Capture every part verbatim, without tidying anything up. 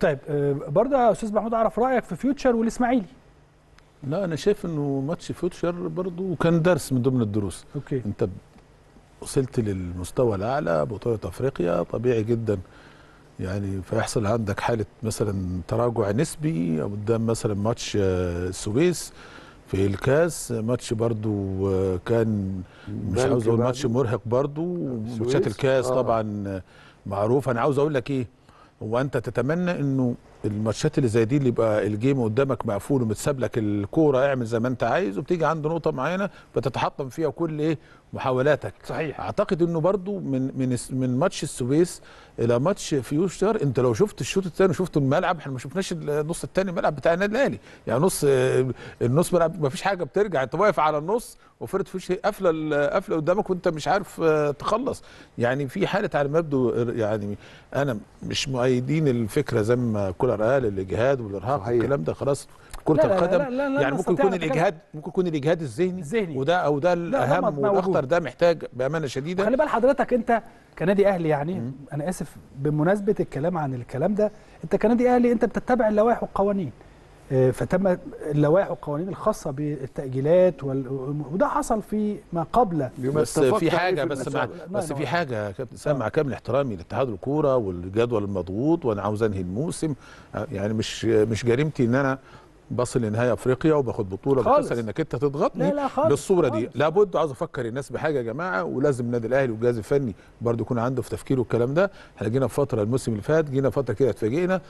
طيب برضه يا استاذ محمود اعرف رايك في فيوتشر والاسماعيلي. لا انا شايف انه ماتش فيوتشر برضه كان درس من ضمن الدروس. اوكي انت وصلت للمستوى الاعلى بطوله افريقيا طبيعي جدا يعني فيحصل عندك حاله مثلا تراجع نسبي قدام مثلا ماتش السويس في الكاس، ماتش برضو كان مش عاوز اقول ماتش مرهق برضو ماتشات الكاس آه. طبعا معروف. انا عاوز اقول لك ايه، هو انت تتمنى انه الماتشات اللي زي دي اللي يبقى الجيم قدامك مقفول ومتساب لك الكوره اعمل زي ما انت عايز وبتيجي عند نقطه معينه فتتحطم فيها كل ايه محاولاتك. صحيح. اعتقد انه برضو من من من ماتش السويس الى ماتش فيوتشر انت لو شفت الشوط الثاني وشفت الملعب، احنا ما شفناش النص الثاني الملعب بتاع النادي الاهلي، يعني نص النص ملعب ما فيش حاجه بترجع، انت واقف على النص وفرت فيش قافله قافله قدامك وانت مش عارف تخلص. يعني في حاله على ما يبدو يعني انا مش مؤيدين الفكره زي ما كولر قال الاجهاد والارهاق والكلام ده، خلاص كرة القدم لا لا لا لا يعني ممكن يكون الاجهاد ممكن يكون الاجهاد الذهني الذهني وده او ده الاهم والاخطر، ده محتاج بامانه شديده. خلي بال حضرتك انت كنادي اهلي يعني م. انا اسف بمناسبه الكلام عن الكلام ده، انت كنادي اهلي انت بتتبع اللوائح والقوانين، فتم اللوائح والقوانين الخاصه بالتاجيلات وال... وده حصل في ما قبل. بس في حاجه بس مع... بس في حاجه يا كابتن سامع، كامل احترامي لاتحاد الكوره والجدول المضغوط وانا عاوز انهي الموسم، يعني مش مش جريمتي ان انا بصل لنهاية افريقيا وباخد بطوله بتحصل انك انت تضغطني بالصوره دي. لابد عاوز افكر الناس بحاجه يا جماعه، ولازم النادي الاهلي والجهاز الفني برضه يكون عنده في تفكيره الكلام ده. احنا جينا في فتره الموسم اللي فات جينا فتره كده اتفاجئنا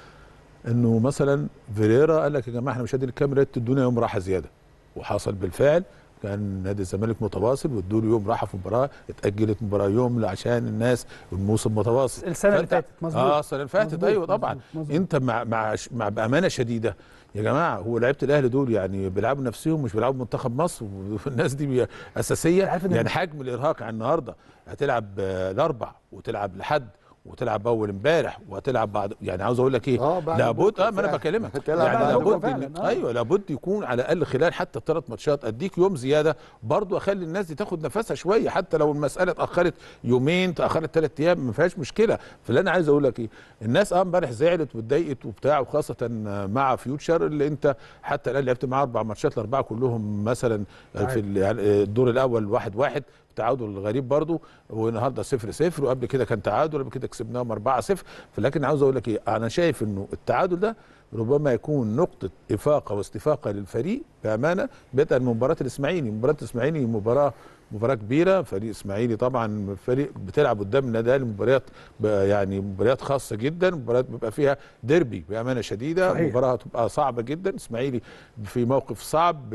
انه مثلا فيريرا قال لك يا جماعه احنا مش هندي الكاميرات تدونا يوم راحه زياده، وحصل بالفعل. كان نادي الزمالك متواصل وادوا له يوم راحه في مباراه، اتاجلت مباراه يوم عشان الناس والموسم متواصل. السنه اللي فاتت مظبوط اه السنه اللي فاتت ايوه طبعا مزبوط. انت مع مع مع بامانه شديده يا جماعه، هو لعيبه الاهلي دول يعني بيلعبوا نفسهم مش بيلعبوا منتخب مصر، والناس دي اساسيه يعني. حجم الارهاق على النهارده هتلعب الاربع وتلعب لحد وتلعب اول امبارح وهتلعب بعد، يعني عاوز اقول لك ايه آه لابد اه ما انا بكلمك يعني لابد آه. ايوه لابد يكون على الاقل خلال حتى ثلاث ماتشات اديك يوم زياده برضو، اخلي الناس دي تاخد نفسها شويه، حتى لو المساله اتاخرت يومين تاخرت ثلاث ايام ما فيهاش مشكله. فاللي انا عايز اقول لك ايه، الناس اه امبارح زعلت واتضايقت وبتاع، وخاصه مع فيوتشر اللي انت حتى الان لعبت معاه اربع ماتشات الاربعه كلهم مثلا عارف. في الدور الاول واحد واحد تعادل الغريب برضو، والنهارده صفر صفر، وقبل كده كان تعادل قبل كده كسبناهم أربعة صفر. فلكن عاوز اقول لك ايه، انا شايف انه التعادل ده ربما يكون نقطه افاقه واستفاقه للفريق بامانه، بدءا من مباراه الاسماعيلي. مباراه الاسماعيلي مباراه مباراه كبيره، فريق اسماعيلي طبعا فريق بتلعب قدام النادي الاهلي مباريات يعني مباريات خاصه جدا، مباريات بيبقى فيها ديربي بامانه شديده. صحيح. مباراه هتبقى صعبه جدا، اسماعيلي في موقف صعب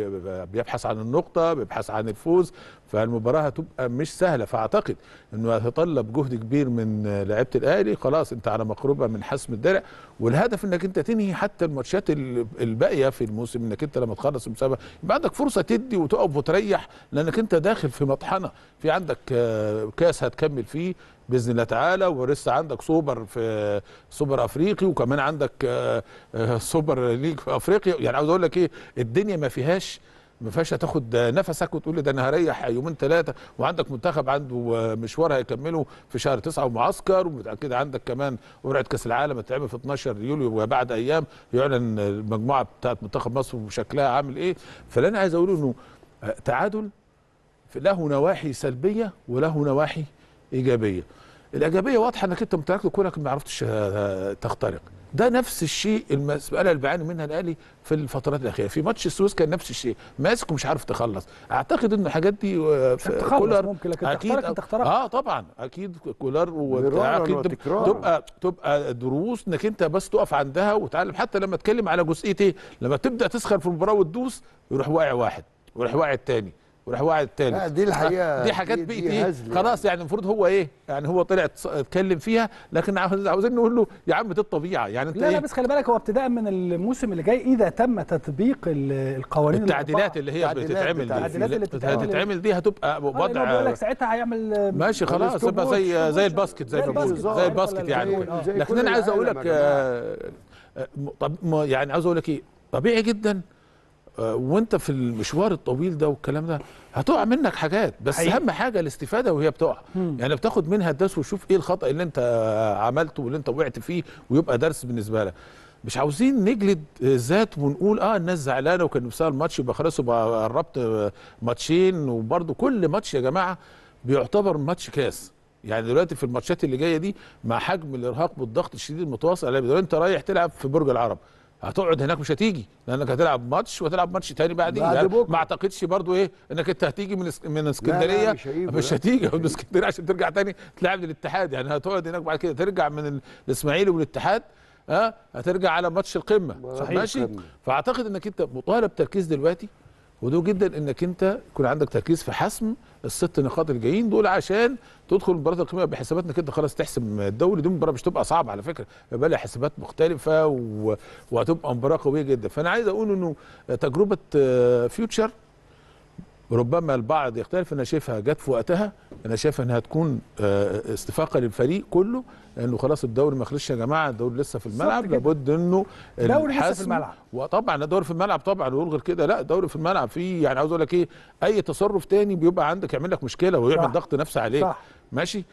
بيبحث عن النقطه بيبحث عن الفوز، فالمباراه هتبقى مش سهله. فاعتقد انه هيتطلب جهد كبير من لعيبه الاهلي، خلاص انت على مقربه من حسم الدرع، والهدف انك انت تنهي حتى الماتشات الباقيه في الموسم، انك انت لما تخلص المسابقه يبقى عندك فرصه تدي وتقف وتريح، لانك انت داخل في مطحنه، في عندك كاس هتكمل فيه باذن الله تعالى، ولسه عندك سوبر في سوبر افريقي، وكمان عندك سوبر ليج في افريقيا. يعني عاوز اقول لك ايه، الدنيا ما فيهاش ما فيهاش هتاخد نفسك وتقول لي ده انا هريح يومين ثلاثه، وعندك منتخب عنده مشوار هيكمله في شهر تسعه ومعسكر، ومتاكد عندك كمان قرعه كاس العالم هتتعمل في اتناشر يوليو وبعد ايام يعلن المجموعه بتاعت منتخب مصر وشكلها عامل ايه. فاللي انا عايز اقوله انه تعادل له نواحي سلبيه وله نواحي ايجابيه. الايجابيه واضحه انك انت متركز كورك ما عرفتش تخترق، ده نفس الشيء المساله اللي بيعاني منها الاهلي في الفترات الاخيره، في ماتش السويس كان نفس الشيء، ماسك ومش عارف تخلص. اعتقد ان الحاجات دي كولر ممكن لكن اكيد اه طبعا اكيد كولر واكيد تبقى تبقى دروس انك انت بس تقف عندها وتعلم. حتى لما اتكلم على جزئيه ايه، لما تبدا تسخن في المباراه وتدوس يروح واقع واحد ويروح واقع الثاني وراح واعي التالت. دي الحقيقه دي حاجات بقت ايه خلاص، يعني المفروض هو ايه يعني هو طلع اتكلم فيها، لكن عاوزين نقول له يا عم دي الطبيعه يعني انت لا إيه؟ لا بس خلي بالك، هو ابتداء من الموسم اللي جاي اذا تم تطبيق القوانين التعديلات اللي هي بتتعمل دي التعديلات اللي بتتعمل دي هتبقى وضع آه بقول لك ساعتها هيعمل ماشي خلاص، يبقى زي زي الباسكت زي ما بقول زي الباسكت يعني. لكن انا عايز اقول لك طب يعني عايز اقول لك ايه، طبيعي جدا وانت في المشوار الطويل ده والكلام ده هتقع منك حاجات، بس حقيقي. اهم حاجه الاستفاده وهي بتقع، يعني بتاخد منها الدرس وتشوف ايه الخطا اللي انت عملته واللي انت وقعت فيه ويبقى درس بالنسبه لك. مش عاوزين نجلد ذات ونقول اه الناس زعلانه وكان نفسها الماتش يبقى خلاص يبقى قربت ماتشين. وبرده كل ماتش يا جماعه بيعتبر ماتش كاس. يعني دلوقتي في الماتشات اللي جايه دي مع حجم الارهاق والضغط الشديد المتواصل عليه، دلوقتي انت رايح تلعب في برج العرب، هتقعد هناك مش هتيجي لانك هتلعب ماتش وهتلعب ماتش تاني بعدين. يعني ما اعتقدش برضو ايه انك انت هتيجي من من اسكندريه، مش, مش هتيجي من اسكندريه عشان ترجع تاني تلعب للاتحاد. يعني هتقعد هناك بعد كده ترجع من الاسماعيلي والاتحاد، ها أه؟ هترجع على ماتش القمه صحيح ماشي. فاعتقد انك انت مطالب تركيز دلوقتي، وده جدا انك انت يكون عندك تركيز في حسم الست نقاط الجايين دول عشان تدخل مباراه القمه بحساباتنا كده خلاص تحسم الدوري. دي مباراه مش تبقى صعبه على فكره، يبقى لها حسابات مختلفه و... وهتبقى مباراه قويه جدا. فانا عايز اقول انه تجربه فيوتشر ربما البعض يختلف، انا شايفها جت في وقتها، انا شايف انها تكون استفاقه للفريق كله لانه خلاص الدوري ما خلصش يا جماعه، الدوري لسه في الملعب، لابد انه الدوري لسه في الملعب. وطبعا الدوري في الملعب طبعا، وغير كده لا الدوري في الملعب فيه يعني عاوز اقول لك ايه، اي تصرف تاني بيبقى عندك يعمل لك مشكله ويعمل ضغط نفسي عليك صح. ماشي.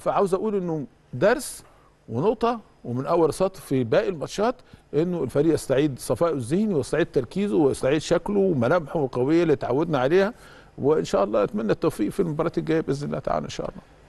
فعاوز اقول انه درس ونقطه ومن اول سطر في باقي الماتشات انه الفريق يستعيد صفائه الذهني ويستعيد تركيزه ويستعيد شكله وملامحه القويه اللي تعودنا عليها. وان شاء الله اتمنى التوفيق في المباراه الجايه باذن الله تعالى ان شاء الله.